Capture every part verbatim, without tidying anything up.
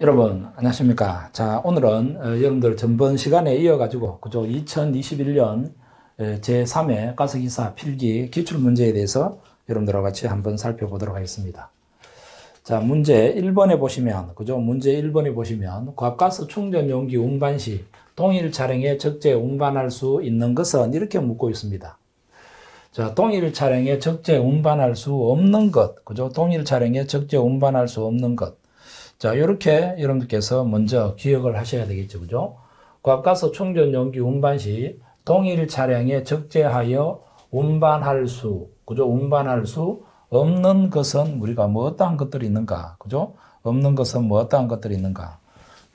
여러분 안녕하십니까. 자, 오늘은 어, 여러분들 전번 시간에 이어가지고 그저 이천이십일 년 제삼 회 가스기사 필기 기출문제에 대해서 여러분들과 같이 한번 살펴보도록 하겠습니다. 자, 문제 일 번에 보시면, 그죠? 문제 일 번에 보시면, 고압가스 충전용기 운반 시 동일 차량에 적재 운반할 수 있는 것은? 이렇게 묻고 있습니다. 자, 동일 차량에 적재 운반할 수 없는 것, 그죠? 동일 차량에 적재 운반할 수 없는 것. 자, 요렇게 여러분들께서 먼저 기억을 하셔야 되겠죠, 그죠? 고압가스 충전용기 운반 시 동일 차량에 적재하여 운반할 수, 그죠? 운반할 수 없는 것은 우리가 뭐 어떠한 것들이 있는가? 그죠? 없는 것은 뭐 어떠한 것들이 있는가?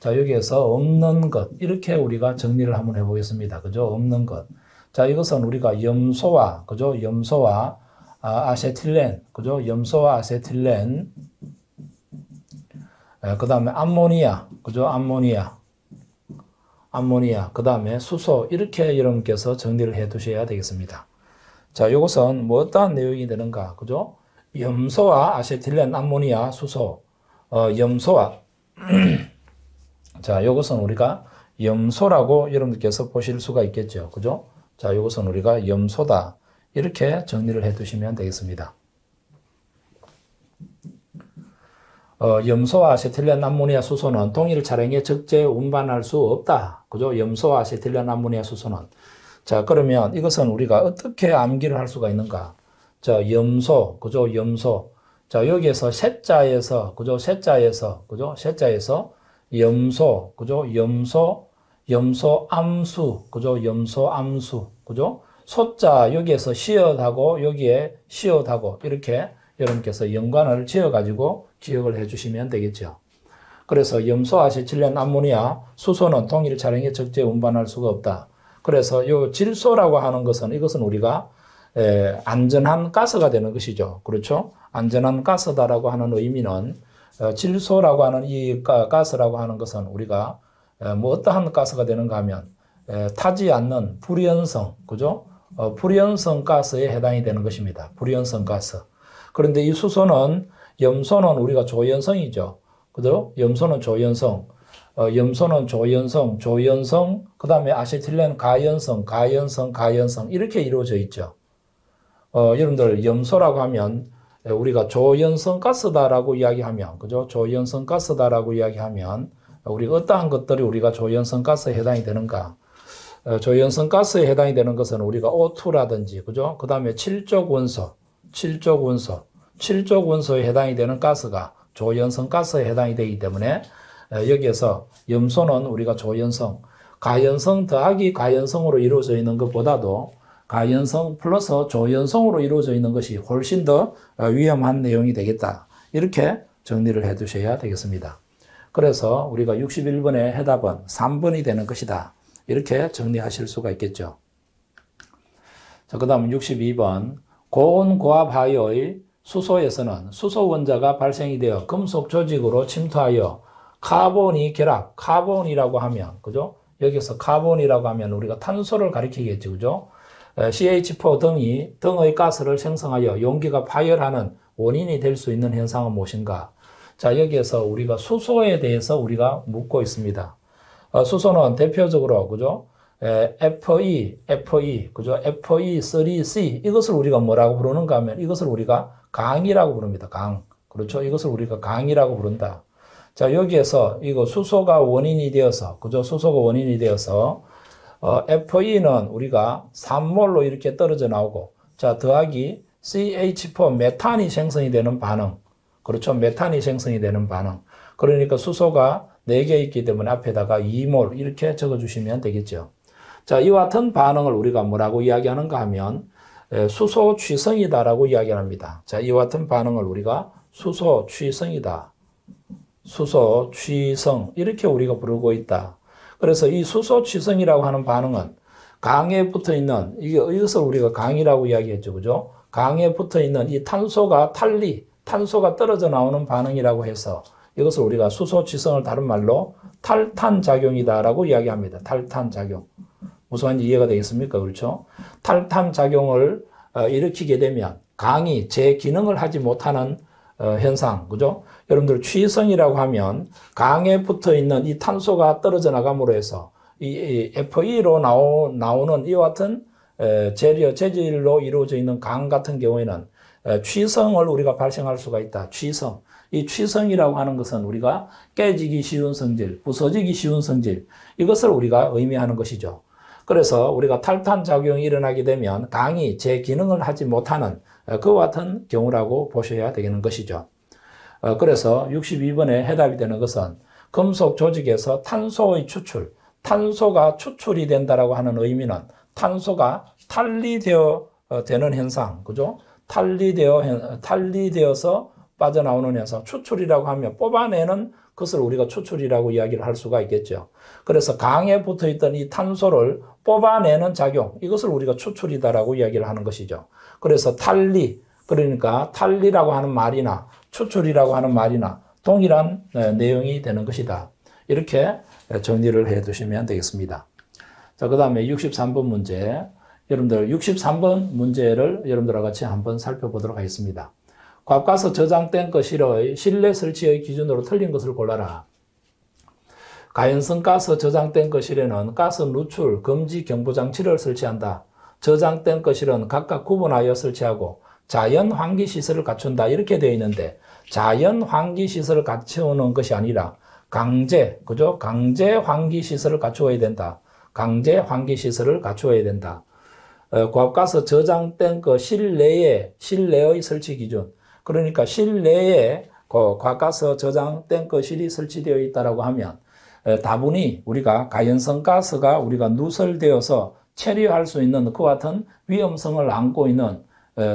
자, 여기에서 없는 것. 이렇게 우리가 정리를 한번 해보겠습니다. 그죠? 없는 것. 자, 이것은 우리가 염소와, 그죠? 염소와 아, 아세틸렌. 그죠? 염소와 아세틸렌. 예, 그 다음에 암모니아. 그죠? 암모니아. 암모니아. 그 다음에 수소. 이렇게 여러분께서 정리를 해 두셔야 되겠습니다. 자, 이것은 뭐 어떠한 내용이 되는가? 그죠? 염소와 아세틸렌, 암모니아, 수소. 어, 염소와 자, 이것은 우리가 염소라고 여러분들께서 보실 수가 있겠죠. 그죠? 자, 이것은 우리가 염소다. 이렇게 정리를 해 두시면 되겠습니다. 어, 염소와 아세틸렌, 암모니아, 수소는 동일 차량에 적재 운반할 수 없다. 그죠? 염소와 아세틸렌, 암모니아, 수소는. 자, 그러면 이것은 우리가 어떻게 암기를 할 수가 있는가? 자, 염소, 그죠? 염소. 자, 여기에서 셋자에서, 그죠? 셋자에서, 그죠? 셋자에서 염소, 그죠? 염소, 염소 암수, 그죠? 염소 암수, 그죠? 소자, 여기에서 시옷하고, 여기에 시옷하고, 이렇게 여러분께서 연관을 지어가지고 기억을 해 주시면 되겠죠. 그래서 염소, 아세틸렌, 암모니아, 수소는 동일 차량에 적재 운반할 수가 없다. 그래서 요 질소라고 하는 것은 이것은 우리가 에, 안전한 가스가 되는 것이죠. 그렇죠? 안전한 가스다라고 하는 의미는 어, 질소라고 하는 이 가, 가스라고 하는 것은 우리가 에, 뭐 어떠한 가스가 되는가 하면 에, 타지 않는 불연성, 그죠? 어, 불연성 가스에 해당이 되는 것입니다. 불연성 가스. 그런데 이 수소는 염소는 우리가 조연성이죠. 그죠? 염소는 조연성. 어, 염소는 조연성, 조연성, 그 다음에 아세틸렌 가연성, 가연성, 가연성 이렇게 이루어져 있죠. 어, 여러분들 염소라고 하면 우리가 조연성 가스다라고 이야기하면, 그죠? 조연성 가스다라고 이야기하면 우리가 어떠한 것들이 우리가 조연성 가스에 해당이 되는가? 어, 조연성 가스에 해당이 되는 것은 우리가 오투라든지, 그죠? 그 다음에 칠족 원소, 칠족 원소, 칠족 원소에 해당이 되는 가스가 조연성 가스에 해당이 되기 때문에. 여기에서 염소는 우리가 조연성, 가연성 더하기 가연성으로 이루어져 있는 것보다도 가연성 플러스 조연성으로 이루어져 있는 것이 훨씬 더 위험한 내용이 되겠다. 이렇게 정리를 해 두셔야 되겠습니다. 그래서 우리가 육십일 번의 해답은 삼 번이 되는 것이다. 이렇게 정리하실 수가 있겠죠. 자, 그 다음 육십이 번. 고온 고압하여의 수소에서는 수소 원자가 발생이 되어 금속 조직으로 침투하여 카본이 결합, 카본이라고 하면, 그죠? 여기서 카본이라고 하면 우리가 탄소를 가리키겠죠, 그죠? 씨에이치 사 등이, 등의 가스를 생성하여 용기가 파열하는 원인이 될 수 있는 현상은 무엇인가? 자, 여기에서 우리가 수소에 대해서 우리가 묻고 있습니다. 어, 수소는 대표적으로, 그죠? 에, 에프 이, 에프 이, 그죠? 에프 이 쓰리 씨, 이것을 우리가 뭐라고 부르는가 하면 이것을 우리가 강이라고 부릅니다. 강. 그렇죠? 이것을 우리가 강이라고 부른다. 자, 여기에서 이거 수소가 원인이 되어서, 그죠? 수소가 원인이 되어서, 어, 에프 이는 우리가 삼 몰로 이렇게 떨어져 나오고, 자, 더하기 씨 에이치 사 메탄이 생성이 되는 반응. 그렇죠? 메탄이 생성이 되는 반응. 그러니까 수소가 네 개 있기 때문에 앞에다가 이 몰 이렇게 적어주시면 되겠죠. 자, 이와 같은 반응을 우리가 뭐라고 이야기하는가 하면, 에, 수소취성이다라고 이야기합니다. 자, 이와 같은 반응을 우리가 수소취성이다. 수소, 취성 이렇게 우리가 부르고 있다. 그래서 이 수소, 취성이라고 하는 반응은 강에 붙어있는, 이게 이것을 우리가 강이라고 이야기했죠. 그죠? 강에 붙어있는 이 탄소가 탈리, 탄소가 떨어져 나오는 반응이라고 해서 이것을 우리가 수소, 취성을 다른 말로 탈탄작용이다라고 이야기합니다. 탈탄작용. 무슨 말인지 이해가 되겠습니까? 그렇죠? 탈탄작용을 일으키게 되면 강이 제 기능을 하지 못하는 어, 현상, 그죠? 여러분들 취성이라고 하면 강에 붙어 있는 이 탄소가 떨어져 나감으로 해서 이, 이 에프이로 나오, 나오는 이와 같은 에, 재료, 재질로 이루어져 있는 강 같은 경우에는 에, 취성을 우리가 발생할 수가 있다. 취성. 이 취성이라고 하는 것은 우리가 깨지기 쉬운 성질, 부서지기 쉬운 성질, 이것을 우리가 의미하는 것이죠. 그래서 우리가 탈탄작용이 일어나게 되면 강이 제 기능을 하지 못하는 그와 같은 경우라고 보셔야 되는 것이죠. 그래서 육십이 번에 해답이 되는 것은 금속 조직에서 탄소의 추출, 탄소가 추출이 된다라고 하는 의미는 탄소가 탈리되어 되는 현상, 그죠? 탈리되어, 탈리되어서 빠져나오는 현상, 추출이라고 하면 뽑아내는 그것을 우리가 추출이라고 이야기를 할 수가 있겠죠. 그래서 강에 붙어있던 이 탄소를 뽑아내는 작용, 이것을 우리가 추출이다라고 이야기를 하는 것이죠. 그래서 탈리, 그러니까 탈리라고 하는 말이나 추출이라고 하는 말이나 동일한 내용이 되는 것이다. 이렇게 정리를 해두시면 되겠습니다. 자, 그 다음에 육십삼 번 문제, 여러분들 육십삼 번 문제를 여러분들과 같이 한번 살펴보도록 하겠습니다. 고압가스 저장 탱크 실의 실내 설치의 기준으로 틀린 것을 골라라. 가연성 가스 저장 탱크 실에는 가스 누출 금지 경보 장치를 설치한다. 저장 탱크 실은 각각 구분하여 설치하고 자연 환기 시설을 갖춘다. 이렇게 되어 있는데 자연 환기 시설을 갖추는 것이 아니라 강제, 그죠? 강제 환기 시설을 갖추어야 된다. 강제 환기 시설을 갖추어야 된다. 고압가스 저장 탱크 실내에 실내의 설치 기준. 그러니까 실내에 고압가스 저장 탱크실이 설치되어 있다라고 하면 다분히 우리가 가연성 가스가 우리가 누설되어서 체류할 수 있는 그와 같은 위험성을 안고 있는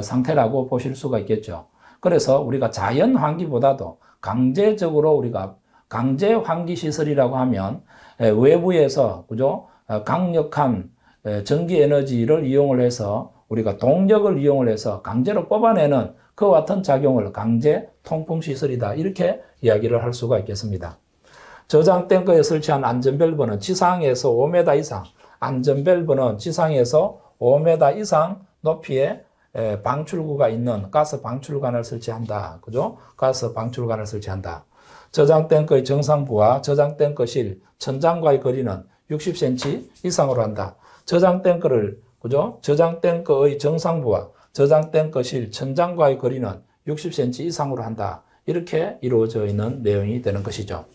상태라고 보실 수가 있겠죠. 그래서 우리가 자연 환기보다도 강제적으로 우리가 강제 환기 시설이라고 하면 외부에서, 그죠? 강력한 전기 에너지를 이용을 해서 우리가 동력을 이용을 해서 강제로 뽑아내는 그와 같은 작용을 강제 통풍시설이다. 이렇게 이야기를 할 수가 있겠습니다. 저장 탱크에 설치한 안전밸브는 지상에서 오 미터 이상, 안전밸브는 지상에서 오 미터 이상 높이의 방출구가 있는 가스 방출관을 설치한다. 그죠? 가스 방출관을 설치한다. 저장 탱크의 정상부와 저장 탱크실, 천장과의 거리는 육십 센티미터 이상으로 한다. 저장 탱크를, 그죠? 저장 탱크의 정상부와 저장 탱크실 천장과의 거리는 육십 센티미터 이상으로 한다. 이렇게 이루어져 있는 내용이 되는 것이죠.